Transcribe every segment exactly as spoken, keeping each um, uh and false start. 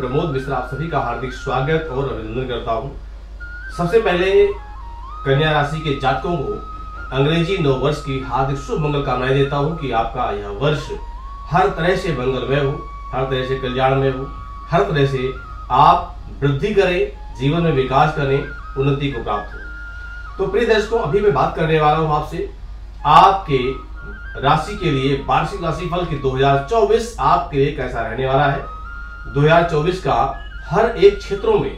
प्रमोद मिश्रा, आप सभी का हार्दिक स्वागत और अभिनंदन करता हूं। सबसे पहले कन्या राशि के जातकों को अंग्रेजी नव वर्ष की हार्दिक शुभ मंगल कामनाएं देता हूं कि आपका यह वर्ष हर तरह से मंगलमय हो, हर तरह से कल्याणमय हो, हर तरह से आप वृद्धि करें, जीवन में विकास करें, उन्नति को प्राप्त हो। तो प्रिय दर्शकों, अभी मैं बात करने वाला हूं आपसे आपके राशि के लिए वार्षिक राशिफल की दो हजार चौबीस आपके लिए कैसा रहने वाला है। दो हजार चौबीस का हर एक क्षेत्रों में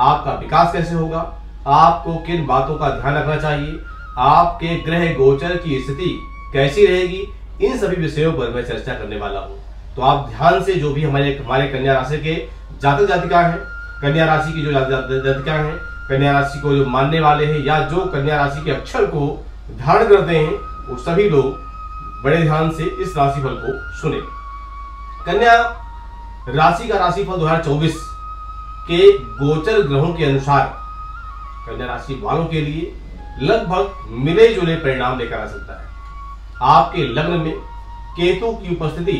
आपका विकास कैसे होगा, आपको किन बातों का ध्यान रखना चाहिए, आपके ग्रह गोचर की स्थिति कैसी रहेगी, इन सभी विषयों पर मैं चर्चा करने वाला हूँ। तो आप ध्यान से जो भी हमारे हमारे कन्या राशि के जातक जातिका है, कन्या राशि की जो जातिका है, कन्या राशि को जो मानने वाले हैं या जो कन्या राशि के अक्षर को धारण करते हैं, वो सभी लोग बड़े ध्यान से इस राशिफल को सुने। कन्या राशि का राशिफल दो हजार चौबीस के गोचर ग्रहों के अनुसार कन्या राशि वालों के लिए लगभग मिले जुले परिणाम लेकर आ सकता है। आपके लग्न में केतु की उपस्थिति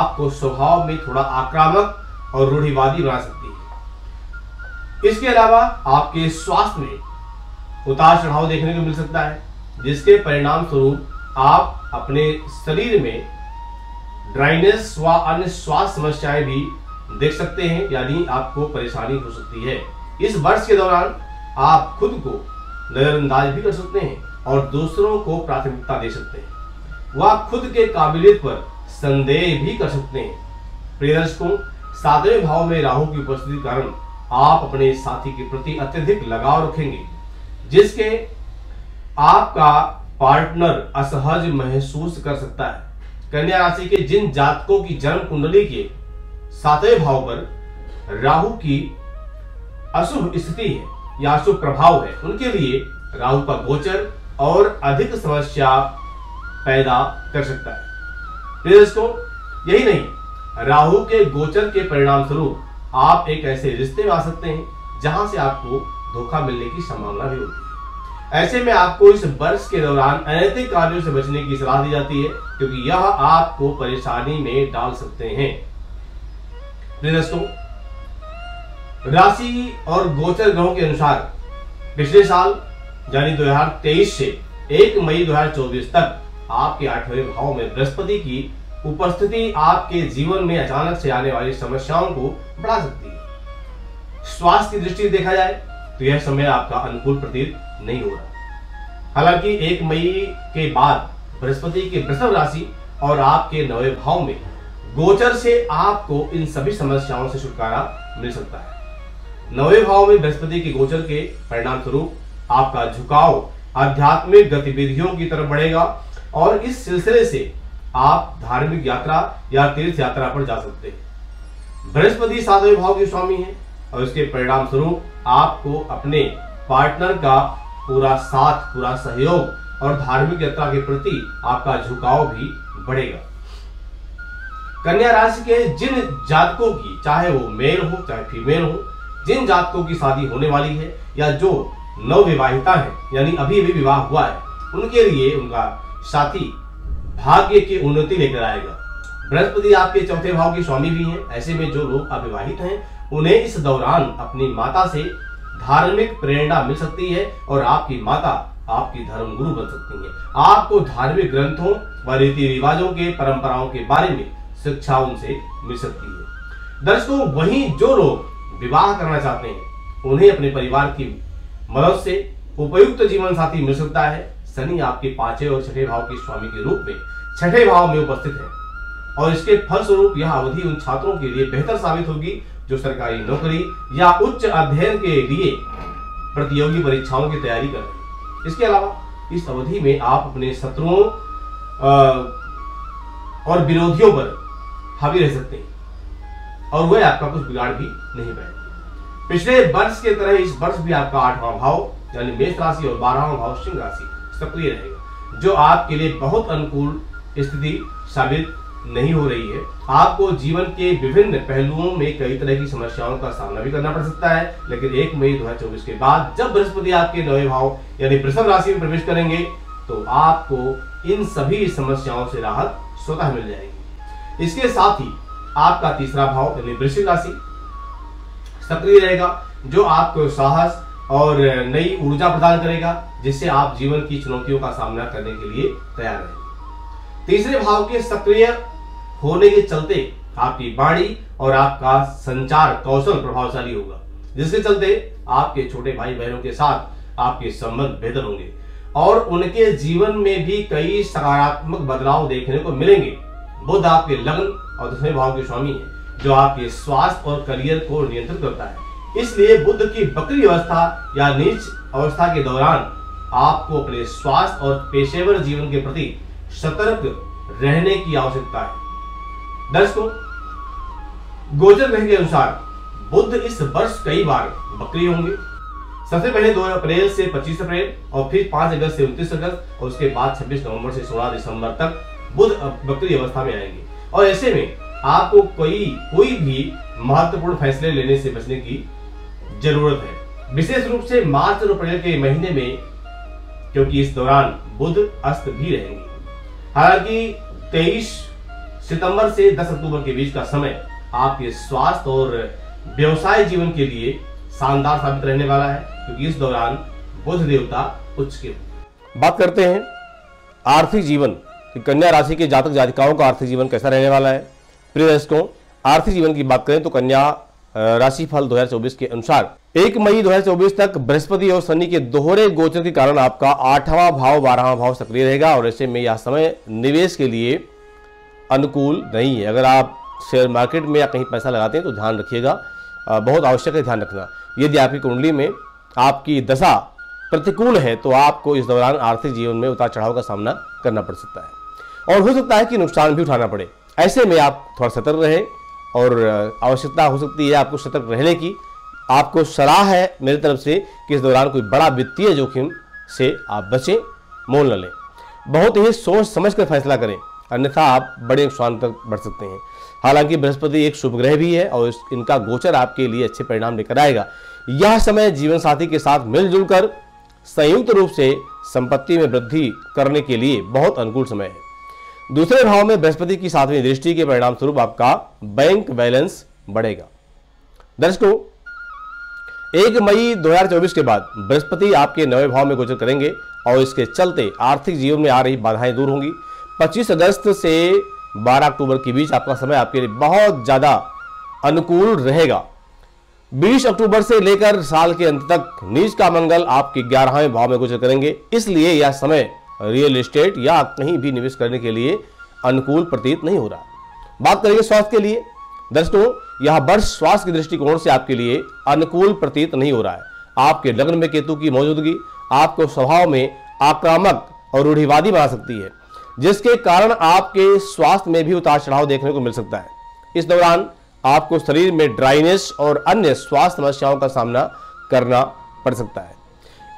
आपको स्वभाव में थोड़ा आक्रामक और रूढ़िवादी बना सकती है। इसके अलावा आपके स्वास्थ्य में उतार चढ़ाव देखने को मिल सकता है, जिसके परिणाम स्वरूप आप अपने शरीर में ड्राइनेस व अन्य स्वास्थ्य समस्याएं भी देख सकते हैं, यानी आपको परेशानी हो सकती है। इस वर्ष के दौरान आप खुद को नजरअंदाज भी कर सकते हैं और दूसरों को प्राथमिकता दे सकते हैं, वह खुद के काबिलियत पर संदेह भी कर सकते हैं। प्रिय दर्शकों, सातवें भाव में राहु की उपस्थिति के कारण आप अपने साथी के प्रति अत्यधिक लगाव रखेंगे, जिसके आपका पार्टनर असहज महसूस कर सकता है। कन्या राशि के जिन जातकों की जन्म कुंडली के सातवें भाव पर राहु की अशुभ स्थिति है या अशुभ प्रभाव है, उनके लिए राहु का गोचर और अधिक समस्या पैदा कर सकता है। प्रिय दोस्तों, यही नहीं, राहु के गोचर के परिणाम स्वरूप आप एक ऐसे रिश्ते में आ सकते हैं जहां से आपको धोखा मिलने की संभावना भी होती है। ऐसे में आपको इस वर्ष के दौरान अनैतिक कार्यों से बचने की सलाह दी जाती है, क्योंकि यह आपको परेशानी में डाल सकते हैं। प्रिय दोस्तों, राशि और गोचर ग्रहों के अनुसार पिछले साल यानी दो हजार तेईस से एक मई दो हजार चौबीस तक आपके आठवें भाव में बृहस्पति की उपस्थिति आपके जीवन में अचानक से आने वाली समस्याओं को बढ़ा सकती है। स्वास्थ्य की दृष्टि से देखा जाए तो यह समय आपका अनुकूल प्रतीत नहीं हो रहा। हालांकि एक मई के बाद बृहस्पति के वृषभ राशि और आपके नवे भाव में गोचर से आपको इन सभी समस्याओं से छुटकारा मिल सकता है। नवे भाव में बृहस्पति के गोचर के परिणाम स्वरूप आपका झुकाव आध्यात्मिक गतिविधियों की तरफ बढ़ेगा और इस सिलसिले से आप धार्मिक यात्रा या तीर्थ यात्रा पर जा सकते हैं। बृहस्पति सातवें भाव के स्वामी है और इसके परिणाम स्वरूप आपको अपने पार्टनर का पूरा साथ, पूरा सहयोग और धार्मिक यात्रा के प्रति आपका झुकाव भी बढ़ेगा। कन्या राशि के जिन जातकों की, चाहे वो मेल हो चाहे फीमेल हो, जिन जातकों की शादी होने वाली है या जो नवविवाहिता है यानी अभी अभी विवाह हुआ है, उनके लिए उनका साथी भाग्य की उन्नति लेकर आएगा। बृहस्पति आपके चौथे भाव के स्वामी भी हैं। ऐसे में जो लोग अविवाहित हैं उन्हें इस दौरान अपनी माता से धार्मिक प्रेरणा मिल सकती है और आपकी माता आपकी धर्मगुरु बन सकती है। आपको धार्मिक ग्रंथों व रीति रिवाजों के परंपराओं के बारे में शिक्षा उनसे मिल सकती है। दर्शकों, वहीं जो लोग विवाह करना चाहते हैं उन्हें अपने परिवार की मदद से उपयुक्त जीवन साथी मिल सकता है। शनि आपके पांचवे और छठे भाव के स्वामी के रूप में छठे भाव में उपस्थित है और इसके फलस्वरूप यह अवधि उन छात्रों के लिए बेहतर साबित होगी जो सरकारी नौकरी या उच्च अध्ययन के लिए प्रतियोगी परीक्षाओं की तैयारी कर रहे हैं। इसके अलावा इस अवधि में आप अपने शत्रुओं और विरोधियों पर हावी रह सकते हैं और वह आपका कुछ बिगाड़ भी नहीं पाएंगे। पिछले वर्ष के तरह इस वर्ष भी आपका आठवां भाव यानी मेष राशि और बारहवां भाव सिंह राशि सक्रिय रहेगा, जो आपके लिए बहुत अनुकूल स्थिति साबित नहीं हो रही है। आपको जीवन के विभिन्न पहलुओं में कई तरह की समस्याओं का सामना भी करना पड़ सकता है, लेकिन एक मई दो हजार चौबीस के बाद जब बृहस्पति आपके नवे भाव यानी वृषभ राशि में प्रवेश करेंगे तो आपको इन सभी समस्याओं से राहत स्वतः मिल जाएगी। इसके साथ ही आपका तीसरा भाव यानी वृश्चिक राशि सक्रिय रहेगा, जो आपको साहस और नई ऊर्जा प्रदान करेगा, जिससे आप जीवन की चुनौतियों का सामना करने के लिए तैयार रहेंगे। तीसरे भाव के सक्रिय होने के चलते आपकी वाणी और आपका संचार कौशल प्रभावशाली होगा, जिसके चलते आपके छोटे भाई बहनों के साथ आपके संबंध बेहतर होंगे और उनके जीवन में भी कई सकारात्मक बदलाव देखने को मिलेंगे। बुध आपके लग्न और दूसरे भाव के स्वामी है, जो आपके स्वास्थ्य और करियर को नियंत्रित करता है। इसलिए बुध की बकरी अवस्था या नीच अवस्था के दौरान आपको अपने स्वास्थ्य और पेशेवर जीवन के प्रति सतर्क रहने की आवश्यकता है। दर्शकों, गोचर ग्रह के अनुसार बुध इस वर्ष कई बार बकरी होंगे। सबसे पहले दो अप्रैल से पच्चीस अप्रैल और फिर पांच अगस्त से उनतीस अगस्त और उसके बाद छब्बीस नवंबर से सोलह दिसंबर तक बुध बकरी अवस्था में आएंगे। और ऐसे में आपको कोई कोई भी महत्वपूर्ण फैसले लेने से बचने की जरूरत है, विशेष रूप से मार्च और अप्रैल के महीने में, क्योंकि इस दौरान बुध अस्त भी रहेंगे। हालांकि तेईस सितंबर से दस अक्टूबर के बीच का समय आपके स्वास्थ्य और व्यवसाय जीवन के लिए शानदार साबित रहने वाला है, क्योंकि इस दौरान बुध देवता उच्च के। बात करते हैं आर्थिक जीवन कि कन्या राशि के जातक जातिकाओं का आर्थिक जीवन कैसा रहने वाला है। प्रिय दर्शकों, आर्थिक जीवन की बात करें तो कन्या राशि फल दो हज़ार चौबीस के अनुसार एक मई दो हज़ार चौबीस तक बृहस्पति और शनि के दोहरे गोचर के कारण आपका आठवां भाव बारहवां भाव सक्रिय रहेगा और ऐसे में यह समय निवेश के लिए अनुकूल नहीं है। अगर आप शेयर मार्केट में या कहीं पैसा लगाते हैं तो ध्यान रखिएगा, बहुत आवश्यक है ध्यान रखना। यदि आपकी कुंडली में आपकी दशा प्रतिकूल है तो आपको इस दौरान आर्थिक जीवन में उतार चढ़ाव का सामना करना पड़ सकता है और हो सकता है कि नुकसान भी उठाना पड़े। ऐसे में आप थोड़ा सतर्क रहें और आवश्यकता हो सकती है आपको सतर्क रहने की। आपको सलाह है मेरी तरफ से कि इस दौरान कोई बड़ा वित्तीय जोखिम से आप बचें, मोल न लें, बहुत ही सोच समझ कर फैसला करें, अन्यथा आप बड़े नुकसान तक बढ़ सकते हैं। हालांकि बृहस्पति एक शुभ ग्रह भी है और इनका गोचर आपके लिए अच्छे परिणाम लेकर आएगा। यह समय जीवन साथी के साथ मिलजुल कर संयुक्त रूप से संपत्ति में वृद्धि करने के लिए बहुत अनुकूल समय है। दूसरे भाव में बृहस्पति की सातवीं दृष्टि के परिणाम स्वरूप आपका बैंक बैलेंस बढ़ेगा। दर्शकों, एक मई दो हज़ार चौबीस के बाद बृहस्पति आपके नवे भाव में गोचर करेंगे और इसके चलते आर्थिक जीवन में आ रही बाधाएं दूर होंगी। पच्चीस अगस्त से बारह अक्टूबर के बीच आपका समय आपके लिए बहुत ज्यादा अनुकूल रहेगा। बीस अक्टूबर से लेकर साल के अंत तक नीच का मंगल आपके ग्यारहवें भाव में गोचर करेंगे, इसलिए यह समय रियल एस्टेट या कहीं भी निवेश करने के लिए अनुकूल प्रतीत नहीं हो रहा। बात करेंगे स्वास्थ्य के लिए। दर्शकों, यह वर्ष स्वास्थ्य के दृष्टिकोण से आपके लिए अनुकूल प्रतीत नहीं हो रहा है। आपके लग्न में केतु की मौजूदगी आपको स्वभाव में आक्रामक और रूढ़िवादी बना सकती है, जिसके कारण आपके स्वास्थ्य में भी उतार चढ़ाव देखने को मिल सकता है। इस दौरान आपको शरीर में ड्राइनेस और अन्य स्वास्थ्य समस्याओं का सामना करना पड़ सकता है।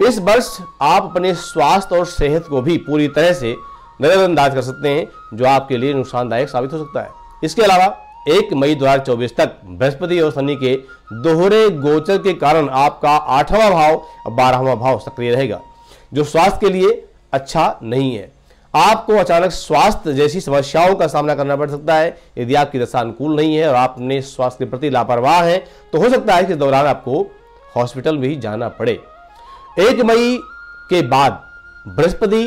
इस वर्ष आप अपने स्वास्थ्य और सेहत को भी पूरी तरह से नजरअंदाज कर सकते हैं, जो आपके लिए नुकसानदायक साबित हो सकता है। इसके अलावा एक मई दो हज़ार चौबीस तक बृहस्पति और शनि के दोहरे गोचर के कारण आपका आठवां भाव और बारहवां भाव सक्रिय रहेगा, जो स्वास्थ्य के लिए अच्छा नहीं है। आपको अचानक स्वास्थ्य जैसी समस्याओं का सामना करना पड़ सकता है। यदि आपकी दशा अनुकूल नहीं है और आप अपने स्वास्थ्य के प्रति लापरवाह हैं तो हो सकता है कि इस दौरान आपको हॉस्पिटल भी जाना पड़े। एक मई के बाद बृहस्पति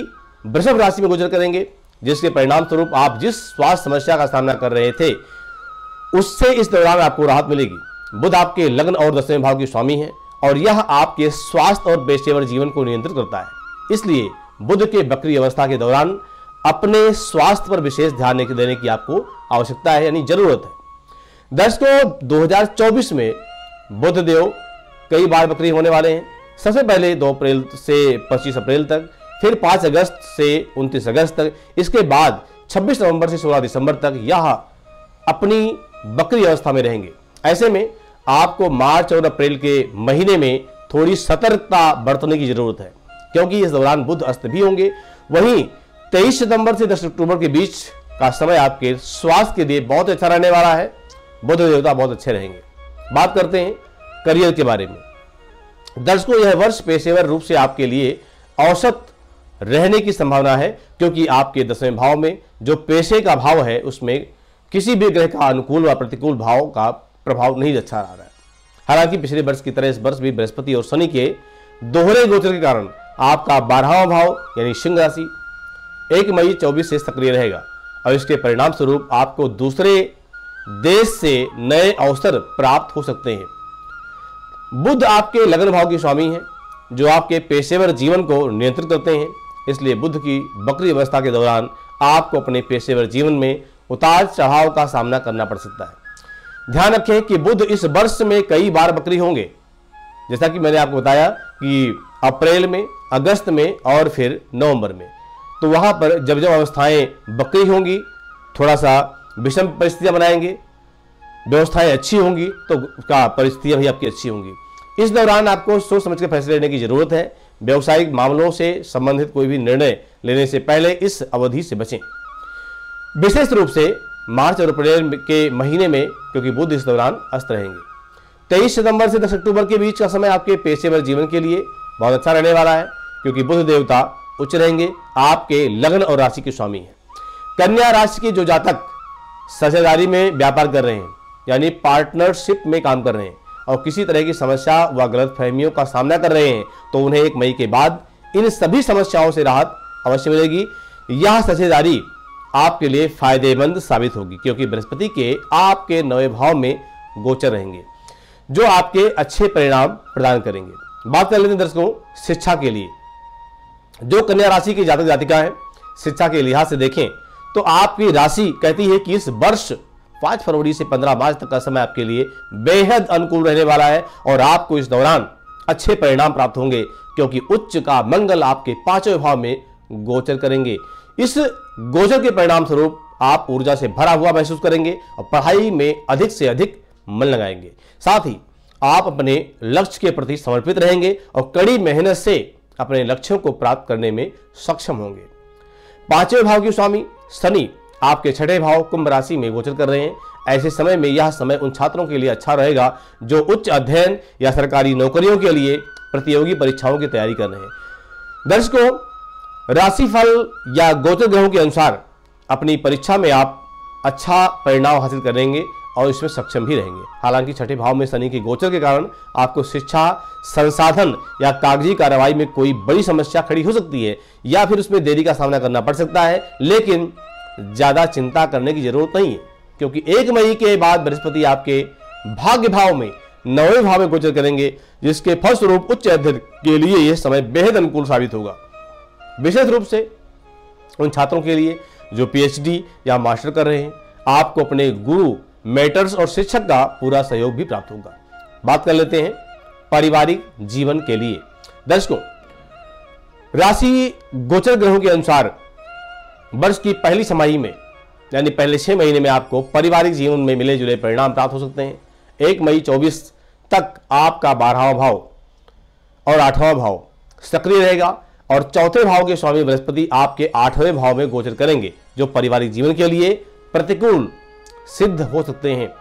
वृषभ राशि में गोचर करेंगे, जिसके परिणाम स्वरूप आप जिस स्वास्थ्य समस्या का सामना कर रहे थे उससे इस दौरान आपको राहत मिलेगी। बुध आपके लग्न और दसवें भाव के स्वामी है और यह आपके स्वास्थ्य और पेशेवर जीवन को नियंत्रित करता है, इसलिए बुध के बकरी अवस्था के दौरान अपने स्वास्थ्य पर विशेष ध्यान देने की आपको आवश्यकता है, यानी जरूरत है। दर्शकों, दो हज़ार चौबीस में बुध देव कई बार बकरी होने वाले हैं। सबसे पहले दो अप्रैल से पच्चीस अप्रैल तक, फिर पाँच अगस्त से उनतीस अगस्त तक, इसके बाद छब्बीस नवंबर से सोलह दिसंबर तक यह अपनी बकरी अवस्था में रहेंगे। ऐसे में आपको मार्च और अप्रैल के महीने में थोड़ी सतर्कता बरतने की जरूरत है, क्योंकि इस दौरान बुध अस्त भी होंगे। वहीं तेईस सितंबर से दस अक्टूबर के बीच का समय आपके स्वास्थ्य के लिए बहुत अच्छा रहने वाला है। बुध देवता बहुत अच्छे रहेंगे। बात करते हैं करियर के बारे में। दर्शकों, यह वर्ष पेशेवर रूप से आपके लिए औसत रहने की संभावना है, क्योंकि आपके दसवें भाव में जो पेशे का भाव है उसमें किसी भी ग्रह का अनुकूल व प्रतिकूल भाव का प्रभाव नहीं अच्छा आ रहा है। हालांकि पिछले वर्ष की तरह इस वर्ष भी बृहस्पति और शनि के दोहरे गोचर के कारण आपका बारहवां भाव यानी सिंह राशि एक मई चौबीस से सक्रिय रहेगा और इसके परिणाम स्वरूप आपको दूसरे देश से नए अवसर प्राप्त हो सकते हैं। बुध आपके लग्न भाव के स्वामी हैं जो आपके पेशेवर जीवन को नियंत्रित करते हैं, इसलिए बुध की बकरी अवस्था के दौरान आपको अपने पेशेवर जीवन में उतार चढ़ाव का सामना करना पड़ सकता है। ध्यान रखें कि बुध इस वर्ष में कई बार बकरी होंगे, जैसा कि मैंने आपको बताया कि अप्रैल में, अगस्त में और फिर नवंबर में, तो वहाँ पर जब जब अवस्थाएं बकरी होंगी थोड़ा सा विषम परिस्थितियाँ बनाएंगे, व्यवस्थाएं अच्छी होंगी तो उसका परिस्थितियाँ भी आपकी अच्छी होंगी। इस दौरान आपको सोच समझ के फैसले लेने की ज़रूरत है। व्यावसायिक मामलों से संबंधित कोई भी निर्णय लेने से पहले इस अवधि से बचें, विशेष रूप से मार्च और अप्रैल के महीने में, क्योंकि बुध इस दौरान अस्त रहेंगे। तेईस सितंबर से दस अक्टूबर के बीच का समय आपके पेशेवर जीवन के लिए बहुत अच्छा रहने वाला है, क्योंकि बुध देवता उच्च रहेंगे, आपके लग्न और राशि के स्वामी हैं। कन्या राशि के जो जातक साझेदारी में व्यापार कर रहे हैं यानी पार्टनरशिप में काम कर रहे हैं और किसी तरह की समस्या व गलतफहमियों का सामना कर रहे हैं, तो उन्हें एक मई के बाद इन सभी समस्याओं से राहत अवश्य मिलेगी। यह साझेदारी आपके लिए फायदेमंद साबित होगी, क्योंकि बृहस्पति के आपके नवे भाव में गोचर रहेंगे जो आपके अच्छे परिणाम प्रदान करेंगे। बात कर लेते हैं दर्शकों शिक्षा के लिए। जो कन्या राशि की जातक जातिका है, शिक्षा के लिहाज से देखें तो आपकी राशि कहती है कि इस वर्ष पाँच फरवरी से पंद्रह मार्च तक का समय आपके लिए बेहद अनुकूल रहने वाला है और आपको इस दौरान अच्छे परिणाम प्राप्त होंगे, क्योंकि उच्च का मंगल आपके पांचवें भाव में गोचर करेंगे। इस गोचर के परिणाम स्वरूप आप ऊर्जा से भरा हुआ महसूस करेंगे और पढ़ाई में अधिक से अधिक मन लगाएंगे। साथ ही आप अपने लक्ष्य के प्रति समर्पित रहेंगे और कड़ी मेहनत से अपने लक्ष्यों को प्राप्त करने में सक्षम होंगे। पांचवें भाव के स्वामी शनि आपके छठे भाव कुंभ राशि में गोचर कर रहे हैं। ऐसे समय में यह समय उन छात्रों के लिए अच्छा रहेगा जो उच्च अध्ययन या सरकारी नौकरियों के लिए प्रतियोगी परीक्षाओं की तैयारी कर रहे हैं। दर्शकों राशिफल या गोचर ग्रहों के अनुसार अपनी परीक्षा में आप अच्छा परिणाम हासिल करेंगे और इसमें सक्षम भी रहेंगे। हालांकि छठे भाव में शनि के गोचर के कारण आपको शिक्षा, संसाधन या कागजी कार्रवाई में कोई बड़ी समस्या खड़ी हो सकती है या फिर उसमें देरी का सामना करना पड़ सकता है, लेकिन ज़्यादा चिंता करने की जरूरत नहीं है, क्योंकि एक मई के बाद बृहस्पति आपके भाग्य भाव में नौवें भाव में गोचर करेंगे, जिसके फलस्वरूप उच्च अध्ययन के लिए यह समय बेहद अनुकूल साबित होगा। विशेष रूप से उन छात्रों के लिए जो पीएचडी या मास्टर कर रहे हैं, आपको अपने गुरु, मेंटर्स और शिक्षक का पूरा सहयोग भी प्राप्त होगा। बात कर लेते हैं पारिवारिक जीवन के लिए। दर्शकों राशि गोचर ग्रहों के अनुसार वर्ष की पहली छमाही में यानी पहले छह महीने में आपको पारिवारिक जीवन में मिले जुले परिणाम प्राप्त हो सकते हैं। एक मई चौबीस तक आपका बारहवां भाव और आठवां भाव सक्रिय रहेगा और चौथे भाव के स्वामी बृहस्पति आपके आठवें भाव में गोचर करेंगे, जो पारिवारिक जीवन के लिए प्रतिकूल सिद्ध हो सकते हैं।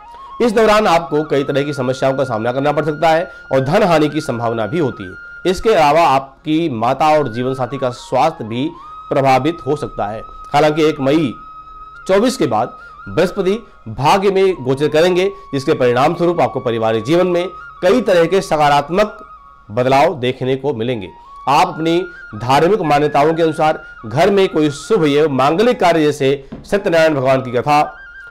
इस दौरान आपको कई तरह की समस्याओं का सामना करना पड़ सकता है और धन हानि की संभावना भी होती है। इसके अलावा आपकी माता और जीवन साथी का स्वास्थ्य भी प्रभावित हो सकता है। हालांकि एक मई चौबीस के बाद बृहस्पति भाग्य में गोचर करेंगे, जिसके परिणाम स्वरूप आपको पारिवारिक जीवन में कई तरह के सकारात्मक बदलाव देखने को मिलेंगे। आप अपनी धार्मिक मान्यताओं के अनुसार घर में कोई शुभ एवं मांगलिक कार्य जैसे सत्यनारायण भगवान की कथा,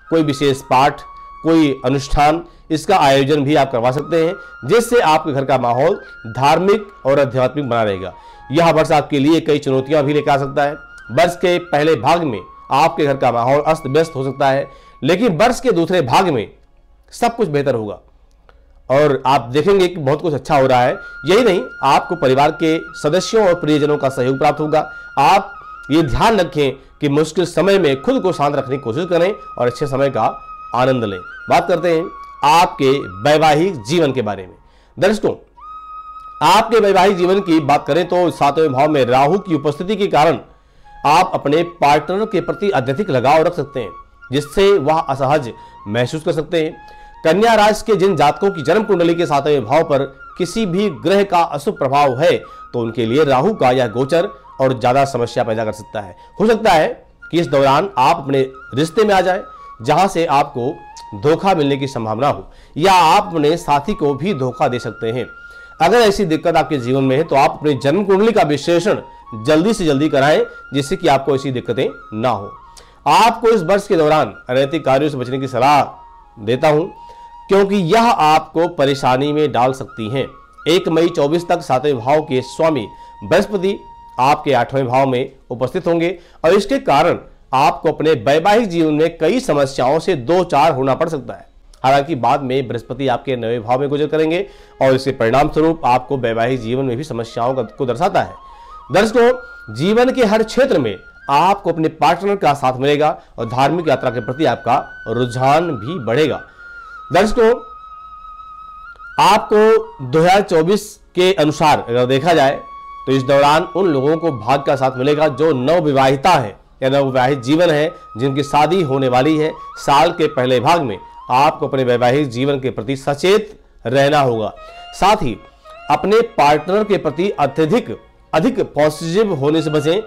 कोई विशेष पाठ, कोई अनुष्ठान, इसका आयोजन भी आप करवा सकते हैं, जिससे आपके घर का माहौल धार्मिक और आध्यात्मिक बना रहेगा। यह वर्ष आपके लिए कई चुनौतियां भी लेकर आ सकता है। वर्ष के पहले भाग में आपके घर का माहौल अस्त व्यस्त हो सकता है, लेकिन वर्ष के दूसरे भाग में सब कुछ बेहतर होगा और आप देखेंगे कि बहुत कुछ अच्छा हो रहा है। यही नहीं, आपको परिवार के सदस्यों और प्रियजनों का सहयोग प्राप्त होगा। आप ये ध्यान रखें कि मुश्किल समय में खुद को शांत रखने की कोशिश करें और अच्छे समय का आनंद लें। बात करते हैं आपके वैवाहिक जीवन के बारे में। दर्शकों आपके वैवाहिक जीवन की बात करें तो सातवें भाव में राहु की उपस्थिति के कारण आप अपने पार्टनर के प्रति अत्यधिक लगाव रख सकते हैं, जिससे वह असहज महसूस कर सकते हैं। कन्या राशि के जिन जातकों की जन्म कुंडली के सातवें भाव पर किसी भी ग्रह का अशुभ प्रभाव है, तो उनके लिए राहु का यह गोचर और ज़्यादा समस्या पैदा कर सकता है। हो सकता है कि इस दौरान आप अपने रिश्ते में आ जाए, जहाँ से आपको धोखा मिलने की संभावना हो या आप अपने साथी को भी धोखा दे सकते हैं। अगर ऐसी दिक्कत आपके जीवन में है तो आप अपने जन्म कुंडली का विश्लेषण जल्दी से जल्दी कराएं जिससे कि आपको ऐसी दिक्कतें ना हो। आपको इस वर्ष के दौरान अनैतिक कार्यों से बचने की सलाह देता हूं क्योंकि यह आपको परेशानी में डाल सकती हैं। एक मई चौबीस तक सातवें भाव के स्वामी बृहस्पति आपके आठवें भाव में उपस्थित होंगे और इसके कारण आपको अपने वैवाहिक जीवन में कई समस्याओं से दो चार होना पड़ सकता है। हालांकि बाद में बृहस्पति आपके नवे भाव में गुजर करेंगे और इसके परिणाम स्वरूप आपको वैवाहिक जीवन में भी समस्याओं को दर्शाता है। दर्शकों, जीवन के हर क्षेत्र में आपको अपने पार्टनर का साथ मिलेगा और धार्मिक यात्रा के प्रति आपका रुझान भी बढ़ेगा। दर्शकों, आपको दो हज़ार चौबीस के अनुसार अगर देखा जाए तो इस दौरान उन लोगों को भाग्य का साथ मिलेगा जो नवविवाहिता है या नवविवाहित जीवन है, जिनकी शादी होने वाली है। साल के पहले भाग में आपको अपने वैवाहिक जीवन के प्रति सचेत रहना होगा, साथ ही अपने पार्टनर के प्रति अत्यधिक अधिक पॉजिटिव होने से बचें।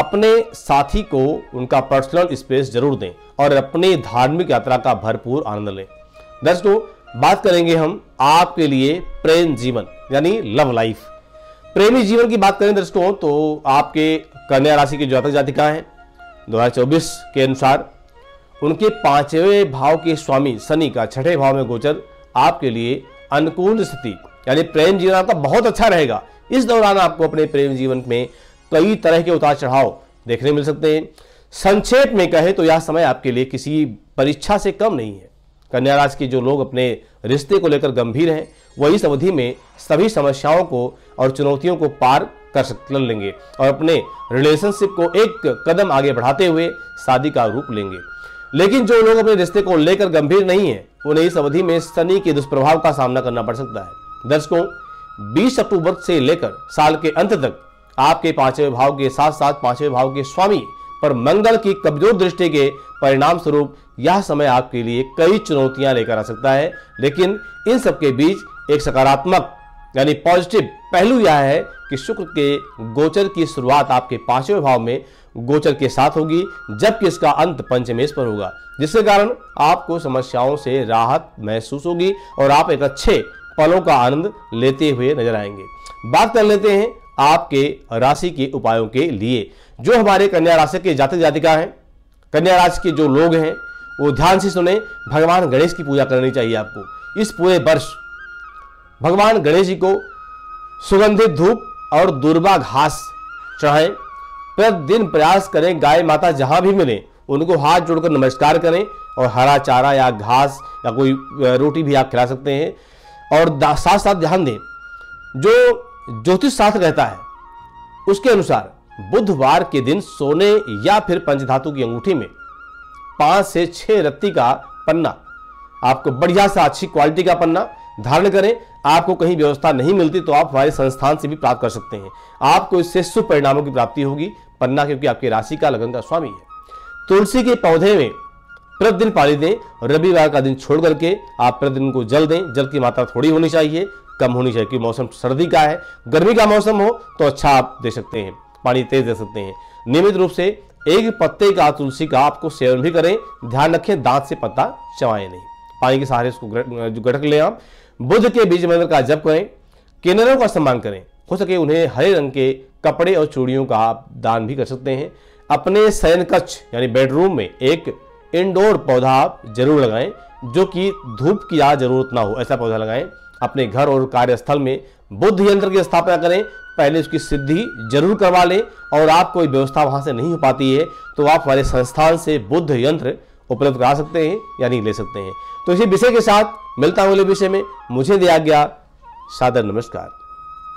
अपने साथी को उनका पर्सनल स्पेस जरूर दें और अपनी धार्मिक यात्रा का भरपूर आनंद लें। दर्शकों, बात करेंगे हम आपके लिए प्रेम जीवन यानी लव लाइफ। प्रेमी जीवन की बात करें दर्शकों तो आपके कन्या राशि के जातक जातिका हैं दो हज़ार चौबीस के अनुसार उनके पांचवें भाव के स्वामी शनि का छठे भाव में गोचर आपके लिए अनुकूल स्थिति यानी प्रेम जीवन आपका बहुत अच्छा रहेगा। इस दौरान आपको अपने प्रेम जीवन में कई तरह के उतार चढ़ाव देखने मिल सकते हैं। संक्षेप में कहें तो यह समय आपके लिए किसी परीक्षा से कम नहीं है। कन्या राशि के जो लोग अपने रिश्ते को लेकर गंभीर हैं वह इस अवधि में सभी समस्याओं को और चुनौतियों को पार कर सकते लेंगे और अपने रिलेशनशिप को एक कदम आगे बढ़ाते हुए शादी का रूप लेंगे। लेकिन जो लोग अपने रिश्ते को लेकर गंभीर नहीं है उन्हें इस अवधि में शनि के दुष्प्रभाव का सामना करना पड़ सकता है। दर्शकों, बीस अक्टूबर से लेकर साल के अंत तक आपके पांचवें भाव के साथ साथ पांचवें भाव के स्वामी पर मंगल की कमजोर दृष्टि के परिणाम स्वरूप यह समय आपके लिए कई चुनौतियां लेकर आ सकता है। लेकिन इन सबके बीच एक सकारात्मक यानी पॉजिटिव पहलू यह है कि शुक्र के गोचर की शुरुआत आपके पांचवें भाव में गोचर के साथ होगी जबकि इसका अंत पंचमेश पर होगा, जिसके कारण आपको समस्याओं से राहत महसूस होगी और आप एक अच्छे पलों का आनंद लेते हुए नजर आएंगे। बात कर लेते हैं आपके राशि के उपायों के लिए। जो हमारे कन्या राशि के जातक जातिका हैं, कन्या राशि के जो लोग हैं वो ध्यान से सुने। भगवान गणेश की पूजा करनी चाहिए आपको। इस पूरे वर्ष भगवान गणेश जी को सुगंधित धूप और दूर्वा घास चढ़ाएं। प्रतिदिन प्रयास करें गाय माता जहां भी मिले उनको हाथ जोड़कर नमस्कार करें और हरा चारा या घास या कोई रोटी भी आप खिला सकते हैं। और साथ साथ ध्यान दें जो ज्योतिष शास्त्र कहता है उसके अनुसार बुधवार के दिन सोने या फिर पंचधातु की अंगूठी में पांच से छह रत्ती का पन्ना, आपको बढ़िया सा अच्छी क्वालिटी का पन्ना धारण करें। आपको कहीं व्यवस्था नहीं मिलती तो आप हमारे संस्थान से भी प्राप्त कर सकते हैं। आपको इससे शुभ परिणामों की प्राप्ति होगी। पन्ना क्योंकि आपकी राशि का लगन का स्वामी है। तुलसी के पौधे में प्रतिदिन पानी दें। रविवार का दिन छोड़ करके आप प्रतिदिन को जल दें। जल की मात्रा थोड़ी होनी चाहिए, कम होनी चाहिए क्योंकि मौसम सर्दी का है। गर्मी का मौसम हो तो अच्छा आप दे सकते हैं, पानी तेज दे सकते हैं। नियमित रूप से एक पत्ते का तुलसी का आपको सेवन भी करें। ध्यान रखें दांत से पत्ता चबाएं नहीं, पानी के सहारे इसको गठक लें आप। बुध के बीज मंत्र का जप करें। किन्नरों का सम्मान करें, हो सके उन्हें हरे रंग के कपड़े और चूड़ियों का आप दान भी कर सकते हैं। अपने शयन कक्ष यानी बेडरूम में एक इंडोर पौधा आप जरूर लगाएं जो कि धूप की आज जरूरत ना हो, ऐसा पौधा लगाएं। अपने घर और कार्यस्थल में बुध यंत्र की स्थापना करें। पहले उसकी सिद्धि जरूर करवा लें और आप कोई व्यवस्था वहां से नहीं हो पाती है तो आप हमारे संस्थान से बुध यंत्र उपलब्ध करा सकते हैं यानी ले सकते हैं। तो इसी विषय के साथ मिलता हूं अगले विषय में। मुझे दिया गया सादर नमस्कार।